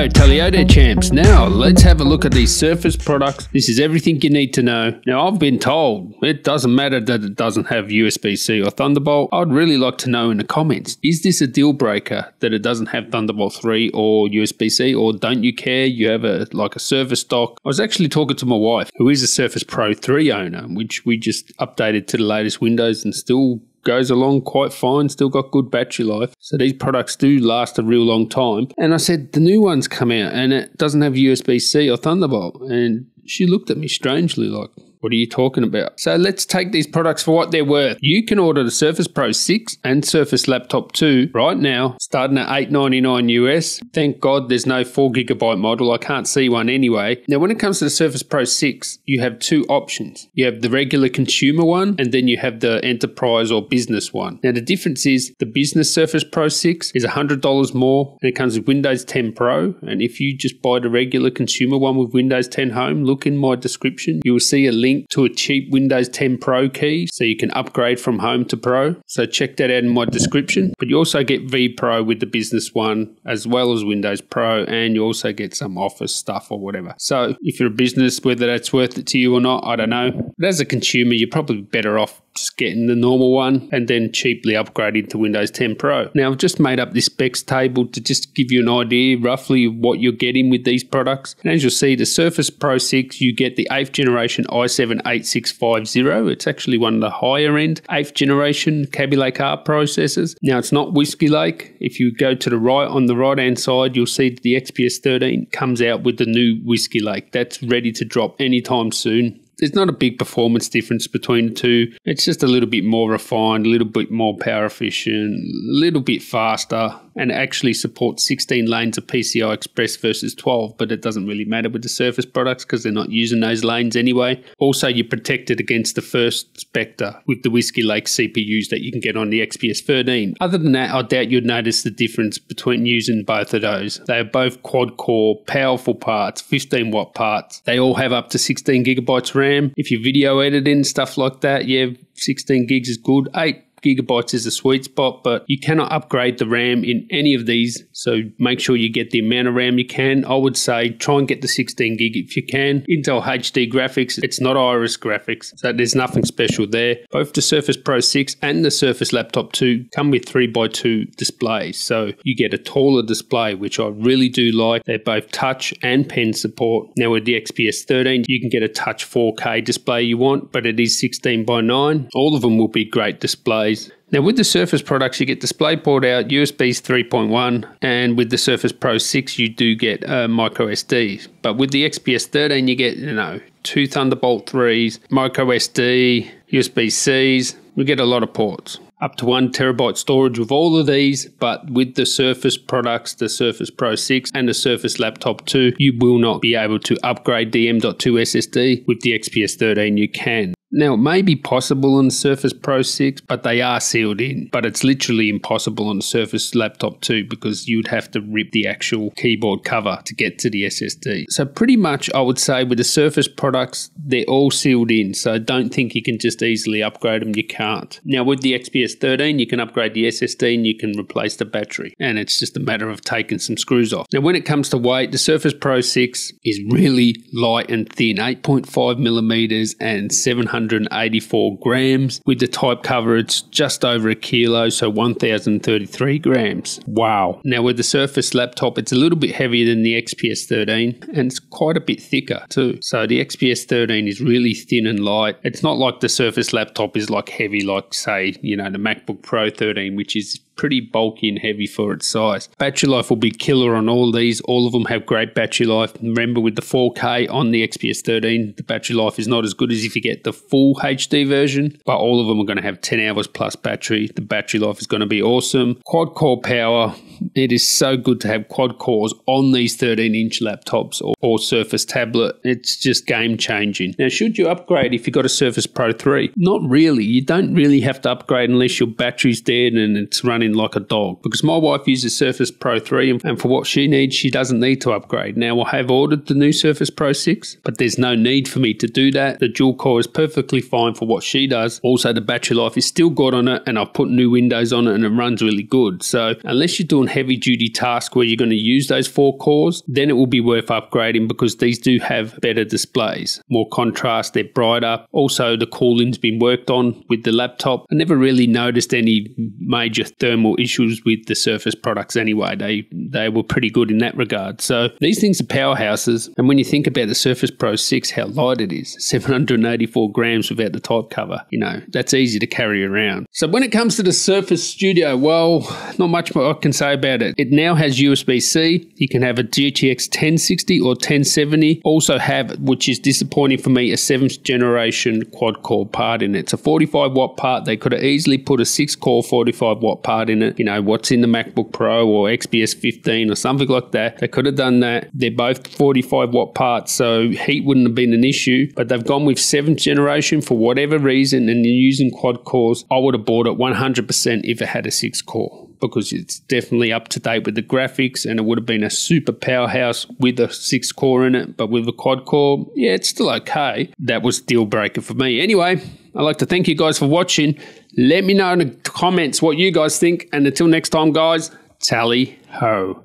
Hello Toyota champs, now let's have a look at these Surface products. This is everything you need to know. Now I've been told it doesn't matter that it doesn't have USB-C or Thunderbolt. I'd really like to know in the comments, is this a deal breaker that it doesn't have Thunderbolt 3 or USB-C, or don't you care, you have like a Surface dock? I was actually talking to my wife, who is a Surface Pro 3 owner, which we just updated to the latest Windows and still goes along quite fine, still got good battery life. So these products do last a real long time. And I said, the new one's come out and it doesn't have USB-C or Thunderbolt. And she looked at me strangely like, what are you talking about? So let's take these products for what they're worth. You can order the Surface Pro 6 and Surface Laptop 2 right now, starting at $899 US. Thank God there's no 4GB model. I can't see one anyway. Now, when it comes to the Surface Pro 6, you have two options. You have the regular consumer one, and then you have the enterprise or business one. Now, the difference is the business Surface Pro 6 is $100 more, and it comes with Windows 10 Pro. And if you just buy the regular consumer one with Windows 10 Home, look in my description. You will see a link to a cheap Windows 10 Pro key so you can upgrade from Home to Pro. So check that out in my description. But you also get VPro with the business one as well as Windows Pro, and you also get some Office stuff or whatever. So if you're a business, whether that's worth it to you or not, I don't know. But as a consumer, you're probably better off just getting the normal one and then cheaply upgrading to Windows 10 Pro. Now, I've just made up this specs table to just give you an idea roughly what you're getting with these products. And as you'll see, the Surface Pro 6, you get the 8th generation i7-8650. It's actually one of the higher end 8th generation Kaby Lake R processors. Now, it's not Whisky Lake. If you go to the right, on the right hand side, you'll see that the XPS 13 comes out with the new Whisky Lake. That's ready to drop anytime soon. There's not a big performance difference between the two. It's just a little bit more refined, a little bit more power efficient, a little bit faster, and actually supports 16 lanes of PCI Express versus 12, but it doesn't really matter with the Surface products because they're not using those lanes anyway. Also, you're protected against the first Spectre with the Whisky Lake CPUs that you can get on the XPS 13. Other than that, I doubt you'd notice the difference between using both of those. They are both quad-core, powerful parts, 15-watt parts. They all have up to 16 gigabytes RAM. If you're video editing, stuff like that, yeah, 16 gigs is good. 8 gigabytes is a sweet spot, but you cannot upgrade the RAM in any of these, so make sure you get the amount of RAM you can. I would say try and get the 16 gig if you can. Intel HD Graphics, it's not Iris Graphics, so there's nothing special there. Both the Surface Pro 6 and the Surface Laptop 2 come with 3x2 displays, so you get a taller display, which I really do like. They're both touch and pen support. Now with the XPS 13, you can get a touch 4K display you want, but it is 16:9. All of them will be great displays. Now with the Surface products, you get DisplayPort out, USB 3.1, and with the Surface Pro 6, you do get microSD. But with the XPS 13, you get, you know, two Thunderbolt 3s, microSD, USB-Cs. We get a lot of ports. Up to 1 terabyte storage with all of these, but with the Surface products, the Surface Pro 6 and the Surface Laptop 2, you will not be able to upgrade the M.2 SSD. With the XPS 13, you can. Now, it may be possible on the Surface Pro 6, but they are sealed in. But it's literally impossible on the Surface Laptop 2 because you'd have to rip the actual keyboard cover to get to the SSD. So pretty much, I would say with the Surface products, they're all sealed in. So don't think you can just easily upgrade them. You can't. Now, with the XPS 13, you can upgrade the SSD and you can replace the battery. And it's just a matter of taking some screws off. Now, when it comes to weight, the Surface Pro 6 is really light and thin, 8.5 millimeters and 784 grams. With the type cover, it's just over a kilo, so 1,033 grams. Wow. Now with the Surface Laptop, it's a little bit heavier than the XPS 13, and it's quite a bit thicker too. So the XPS 13 is really thin and light. It's not like the Surface Laptop is like heavy, like say, you know, the MacBook Pro 13, which is pretty bulky and heavy for its size. Battery life will be killer on all these. All of them have great battery life. Remember, with the 4K on the XPS 13, the battery life is not as good as if you get the full HD version, but all of them are going to have 10 hours plus battery. The battery life is going to be awesome. Quad core power. It is so good to have quad cores on these 13-inch laptops or Surface tablet. It's just game changing. Now, should you upgrade if you've got a Surface Pro 3? Not really. You don't really have to upgrade unless your battery's dead and it's running screen like a dog, because my wife uses Surface Pro 3 and for what she needs, she doesn't need to upgrade. Now, I have ordered the new Surface Pro 6, but there's no need for me to do that. The dual core is perfectly fine for what she does. Also, the battery life is still good on it, and I've put new windows on it and it runs really good. So unless you're doing heavy duty tasks where you're going to use those four cores, then it will be worth upgrading, because these do have better displays, more contrast, they're brighter. Also, the cooling's been worked on with the laptop. I never really noticed any major thermal issues with the Surface products anyway. They were pretty good in that regard. So these things are powerhouses, and when you think about the Surface Pro 6, how light it is, 784 grams without the type cover, you know, that's easy to carry around. So when it comes to the Surface Studio, well, not much more I can say about it. It now has USB-C. You can have a GTX 1060 or 1070. Also have, which is disappointing for me, a 7th generation quad core part in it. It's a 45 watt part. They could have easily put a 6 core 45 watt part in it. You know, what's in the MacBook Pro or XPS 15 or something like that. They could have done that. They're both 45 watt parts, so heat wouldn't have been an issue, but they've gone with 7th generation for whatever reason, and they're using quad cores. I would have bought it 100% if it had a 6 core, because it's definitely up to date with the graphics, and it would have been a super powerhouse with a 6 core in it. But with a quad core, yeah, it's still okay. That was deal breaker for me. Anyway, I'd like to thank you guys for watching. Let me know in the comments what you guys think, and until next time guys, tally ho.